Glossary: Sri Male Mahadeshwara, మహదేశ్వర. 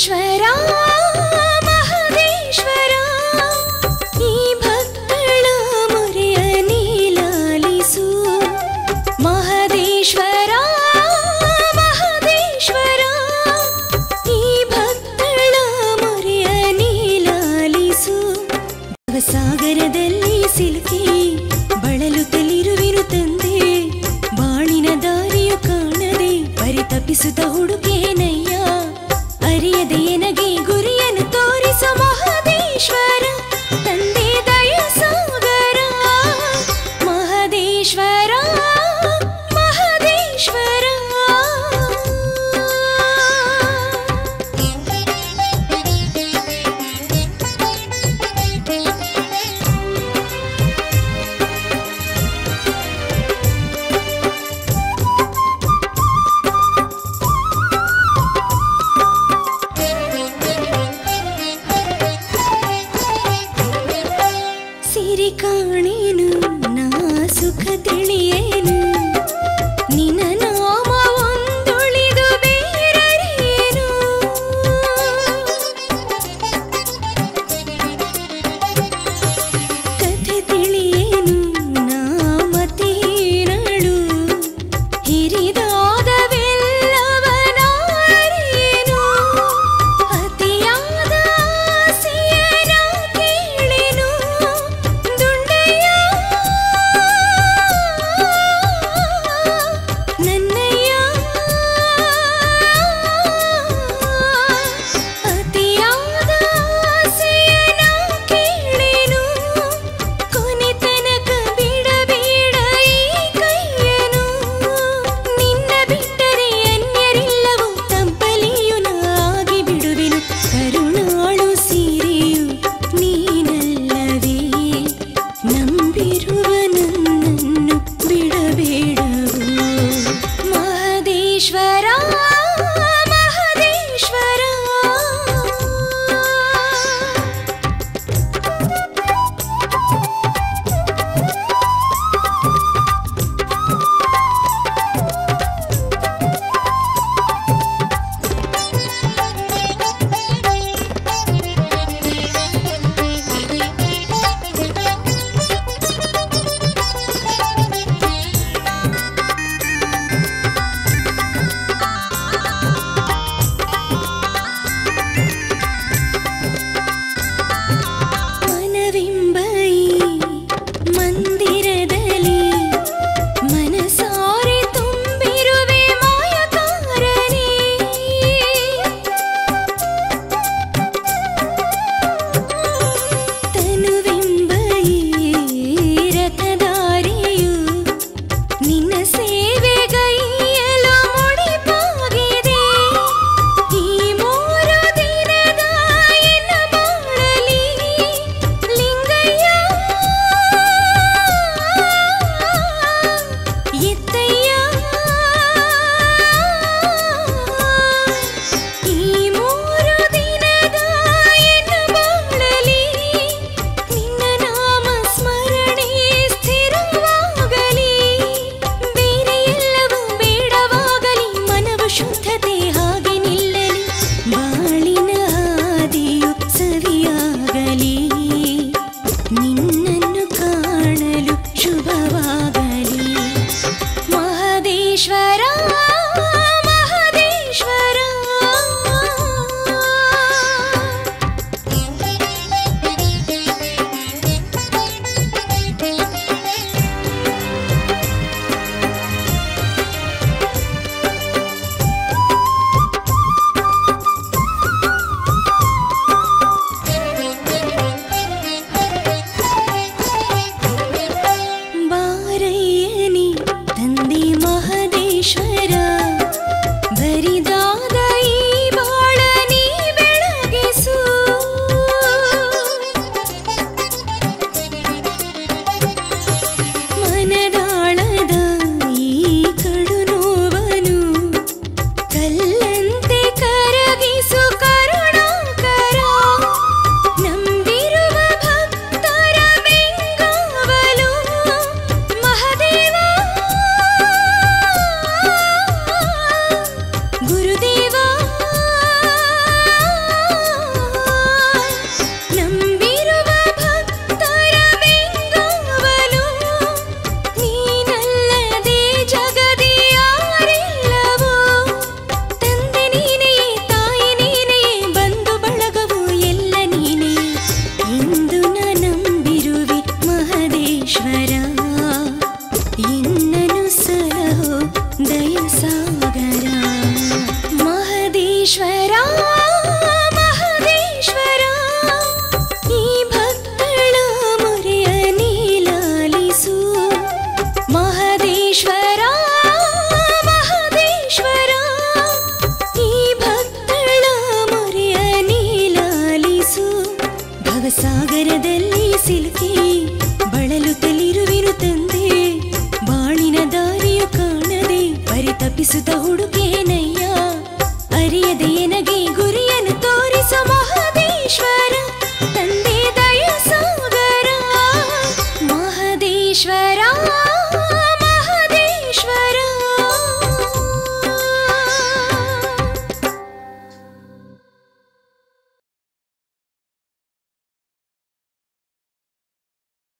మహదేశ్వరా మహదేశ్వరా ఈ భక్తుల మురయని లాలిసు మహదేశ్వరా మహదేశ్వరా ఈ భక్తుల మురయని లాలిసు సాగరದಲ್ಲಿ ಸಿಲುಕಿ ಬಳಲುತ್ತಲಿರುವಿರು ತಂದೆ ಬಾಣಿನ ದಾರಿಯು ಕಾಣದೆ ಪರಿತಪಿಸುತ್ತ ಹುಡುಕೇನಯ್ಯ ಅರಿಯದೆ ನನಗೆ ಗುರಿಯನ್ನು ತೋರಿಸು ಮಹದೇಶ್ವರ ತಂದೆ ದಯ ಸಾಗರ ಮಹದೇಶ್ವರ ಮಹದೇಶ್ವರ ಸಾಗರದಲ್ಲಿ ಸಿಲುಕಿ ಬಳಲುತ್ತಲಿರುವಿರು ತಂದೆ ಬಾಣಿನ ದಾರಿಯು ಕಾಣದೆ ಪರಿತಪಿಸುತ್ತ ಹುಡುಕಿ